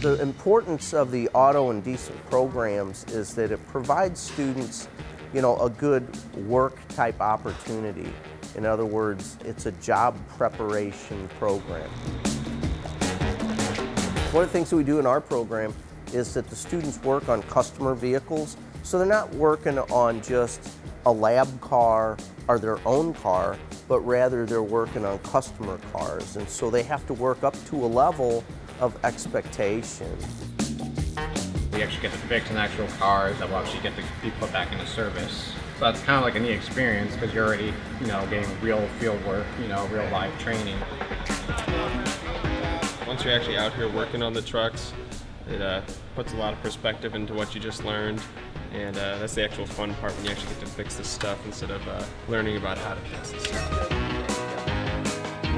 The importance of the auto and diesel programs is that it provides students, you know, a good work-type opportunity. In other words, it's a job preparation program. One of the things that we do in our program is that the students work on customer vehicles, so they're not working on just a lab car or their own car, but rather they're working on customer cars, and so they have to work up to a level of expectation. We actually get to fix an actual car that will actually get to be put back into service. So that's kind of like a neat experience because you're already, you know, getting real field work, you know, real life training. Once you're actually out here working on the trucks, it puts a lot of perspective into what you just learned, and that's the actual fun part when you actually get to fix this stuff instead of learning about how to fix this stuff.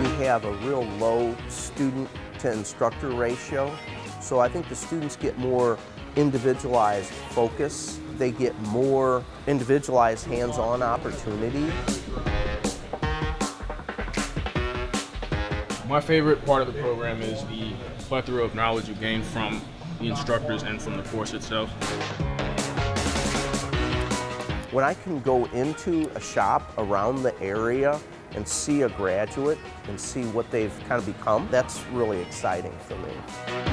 We have a real low student to instructor ratio, so I think the students get more individualized focus. They get more individualized hands-on opportunity. My favorite part of the program is the plethora of knowledge you gain from the instructors and from the course itself. When I can go into a shop around the area and see a graduate and see what they've kind of become, that's really exciting for me.